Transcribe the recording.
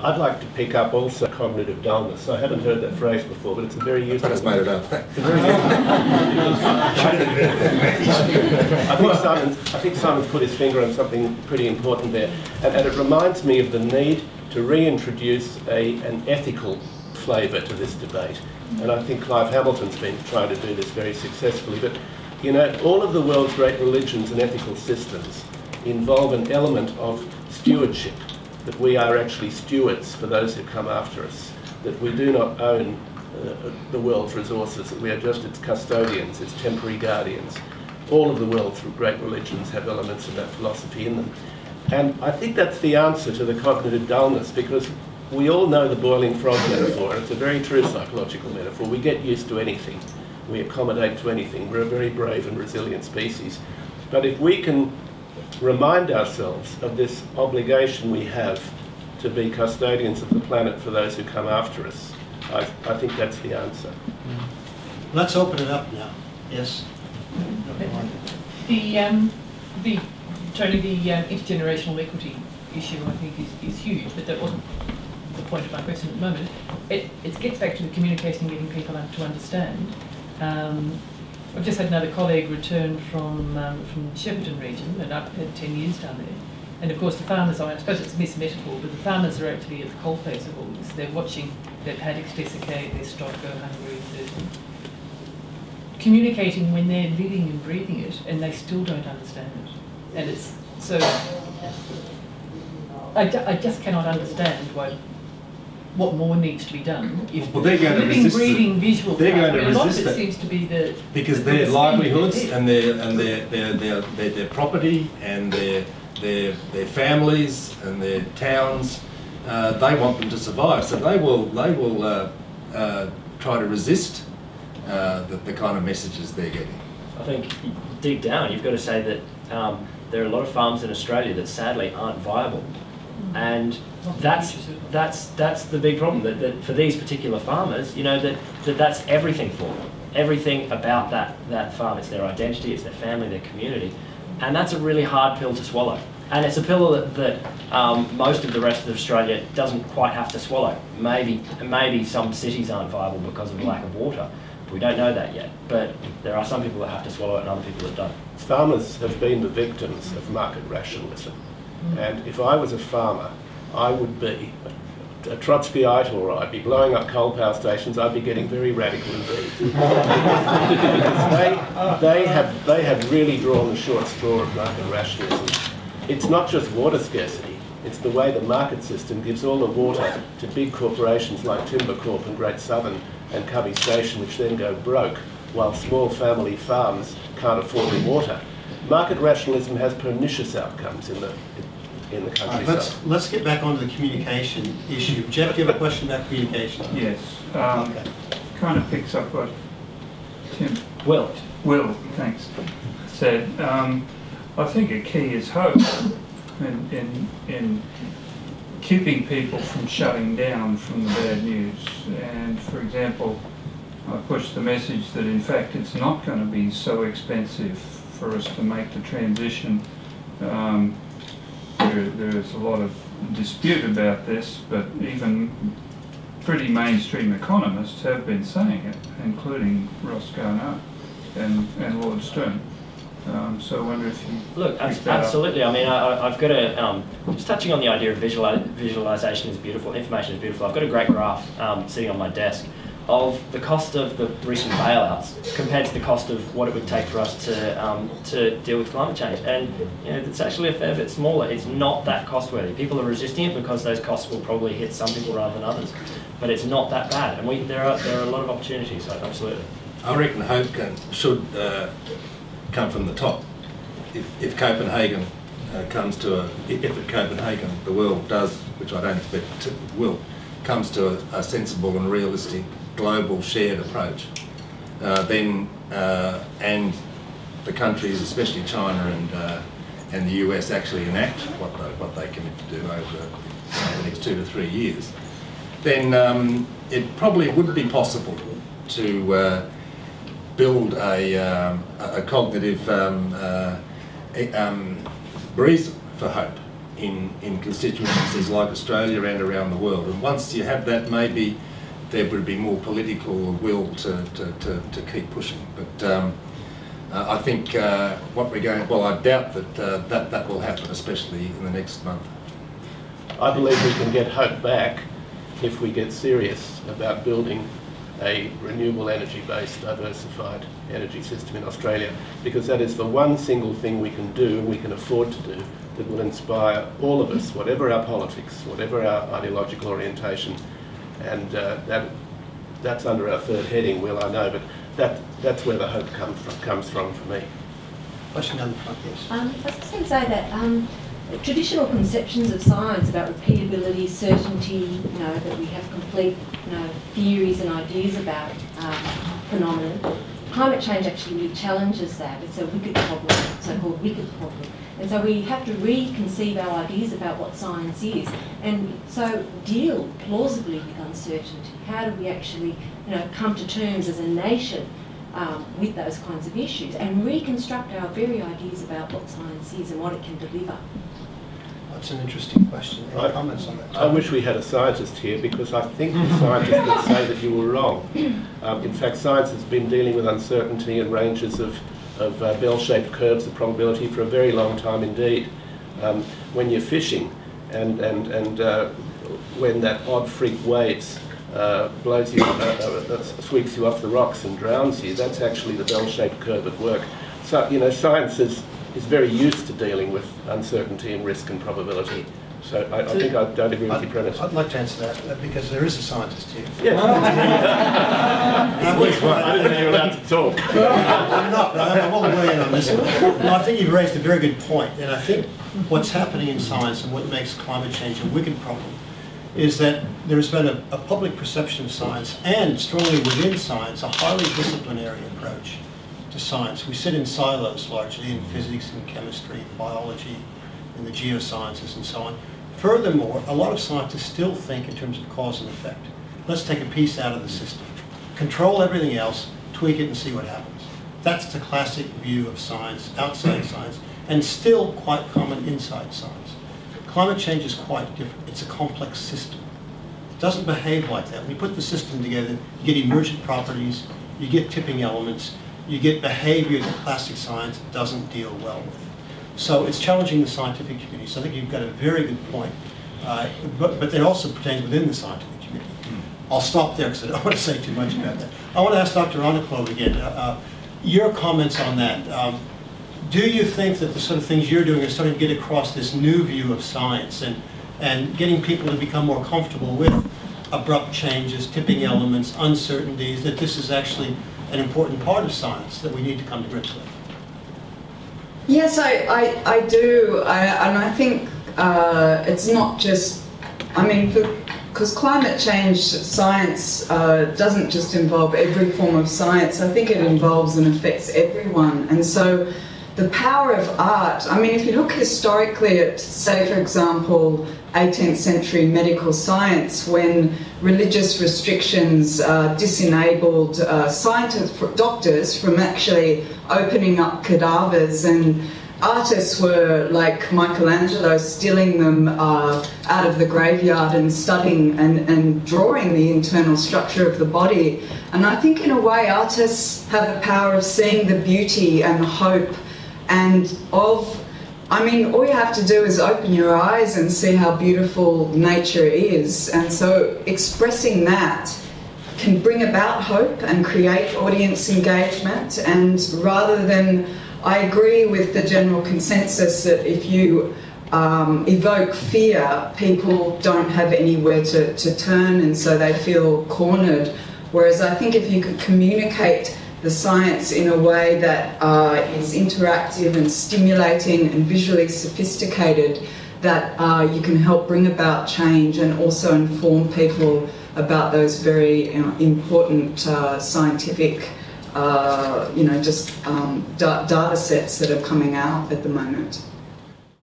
I'd like to pick up also cognitive dullness. I haven't heard that phrase before, but it's a very useful... I just made it up. I think Simon's put his finger on something pretty important there. And it reminds me of the need to reintroduce an ethical flavour to this debate. And I think Clive Hamilton's been trying to do this very successfully. But, you know, all of the world's great religions and ethical systems involve an element of stewardship, that we are actually stewards for those who come after us, that we do not own the world's resources, that we are just its custodians, its temporary guardians. All of the world's great religions have elements of that philosophy in them. And I think that's the answer to the cognitive dullness, because we all know the boiling frog metaphor, and it's a very true psychological metaphor. We get used to anything. We accommodate to anything. We're a very brave and resilient species. But if we can remind ourselves of this obligation we have to be custodians of the planet for those who come after us, I think that's the answer. Yeah. Let's open it up now. Yes? The intergenerational equity issue, I think, is huge, but that wasn't the point of my question at the moment. It gets back to the communication and getting people to understand. I've just had another colleague return from the Shepparton region, and I've had 10 years down there. And of course the farmers, I suppose it's a mis-metaphor, but the farmers are actually at the coalface of all this. They're watching their paddocks desiccate, their stock go hungry, thirsty. Communicating when they're living and breathing it, and they still don't understand it. And it's, so, I just cannot understand why. What more needs to be done? If well, they're going to resist. Breeding, visual. They're going to resist it. Seems to be the because their livelihoods and their property and their families and their towns, they want them to survive. So they will try to resist the kind of messages they're getting. I think deep down you've got to say that there are a lot of farms in Australia that sadly aren't viable, and that's the big problem that for these particular farmers, you know, that's everything for them, everything about that farm. It's their identity, it's their family, their community, and that's a really hard pill to swallow. And it's a pill that most of the rest of Australia doesn't quite have to swallow. Maybe some cities aren't viable because of lack of water. We don't know that yet, but there are some people that have to swallow it and other people that don't. Farmers have been the victims of market rationalism, and if I was a farmer, I would be a Trotskyite, or I'd be blowing up coal power stations. I'd be getting very radical indeed. Because they have really drawn the short straw of market rationalism. It's not just water scarcity. It's the way the market system gives all the water to big corporations like Timbercorp and Great Southern and Cubby Station, which then go broke, while small family farms can't afford the water. Market rationalism has pernicious outcomes in the country. Let's get back onto the communication issue. Jeff, do you have a question about communication? Yes. Kind of picks up what Tim... Will, thanks, said. I think a key is hope in keeping people from shutting down from the bad news. And, for example, I pushed the message that, in fact, it's not going to be so expensive for us to make the transition. There's a lot of dispute about this, but even pretty mainstream economists have been saying it, including Ross Garnaut and Lord Stern. So I wonder if you... Look, absolutely. I mean, I've got a... just touching on the idea of visualisation is beautiful, information is beautiful. I've got a great graph sitting on my desk of the cost of the recent bailouts compared to the cost of what it would take for us to deal with climate change. And you know, it's actually a fair bit smaller. It's not that cost-worthy. People are resisting it because those costs will probably hit some people rather than others. But it's not that bad. And there are a lot of opportunities, so absolutely. I reckon hope should come from the top. If Copenhagen comes to a... If at Copenhagen the world does, which I don't expect it will, comes to a sensible and realistic global shared approach, then and the countries, especially China and the US, actually enact what they commit to do over the next 2 to 3 years, then it probably would be possible to build a cognitive reason for hope in constituencies like Australia and around the world. And once you have that, maybe there would be more political will to keep pushing. But I think what we're going, well, I doubt that, that will happen, especially in the next month. I believe we can get hope back if we get serious about building a renewable energy-based, diversified energy system in Australia, because that is the one single thing we can do, and we can afford to do, that will inspire all of us, whatever our politics, whatever our ideological orientation. And that's under our third heading, Will, I know, but that's where the hope comes from for me. Question on the front, yes. I was just going to say that traditional conceptions of science about repeatability, certainty, you know, that we have complete, you know, theories and ideas about phenomena, climate change actually really challenges that. It's a wicked problem, so-called wicked problem. And so we have to reconceive our ideas about what science is, and so deal plausibly with uncertainty. How do we actually, you know, come to terms as a nation with those kinds of issues and reconstruct our very ideas about what science is and what it can deliver? That's an interesting question. Any comments on that? I wish we had a scientist here, because I think the scientist would say that you were wrong. In fact, science has been dealing with uncertainty and ranges of bell-shaped curves of probability for a very long time indeed. When you're fishing and when that odd freak waves blows you, sweeps you off the rocks and drowns you, that's actually the bell-shaped curve at work. So, you know, science is very used to dealing with uncertainty and risk and probability. So I think I don't agree with your premise. I'd like to answer that, because there is a scientist here. Yes. I didn't know you were allowed to talk. I'm not, but I want to weigh in on this one. Well, I think you've raised a very good point, and I think what's happening in science and what makes climate change a wicked problem is that there's been a public perception of science, and strongly within science, a highly disciplinary approach to science. We sit in silos largely in physics and chemistry and biology and the geosciences and so on. Furthermore, a lot of scientists still think in terms of cause and effect. Let's take a piece out of the system, control everything else, tweak it and see what happens. That's the classic view of science, outside science, and still quite common inside science. Climate change is quite different. It's a complex system. It doesn't behave like that. When you put the system together, you get emergent properties, you get tipping elements, you get behavior that classic science doesn't deal well with. So it's challenging the scientific community. So I think you've got a very good point. But they also pertain within the scientific community. I'll stop there because I don't want to say too much about that. I want to ask Dr onacloV again, your comments on that. Do you think that the sort of things you're doing are starting to get across this new view of science and getting people to become more comfortable with abrupt changes, tipping elements, uncertainties, that this is actually an important part of science that we need to come to grips with? Yes, I do, and I think it's not just, I mean, because climate change science doesn't just involve every form of science. I think it involves and affects everyone, and so the power of art, I mean, if you look historically at, say, for example, 18th century medical science, when religious restrictions disenabled scientists, doctors from actually opening up cadavers, and artists were, like Michelangelo, stealing them out of the graveyard and studying and drawing the internal structure of the body. And I think in a way artists have the power of seeing the beauty and the hope and of, I mean, all you have to do is open your eyes and see how beautiful nature is. And so expressing that can bring about hope and create audience engagement. And rather than, I agree with the general consensus that if you evoke fear, people don't have anywhere to turn, and so they feel cornered. Whereas I think if you could communicate the science in a way that is interactive and stimulating and visually sophisticated, that you can help bring about change and also inform people about those very important scientific, data sets that are coming out at the moment.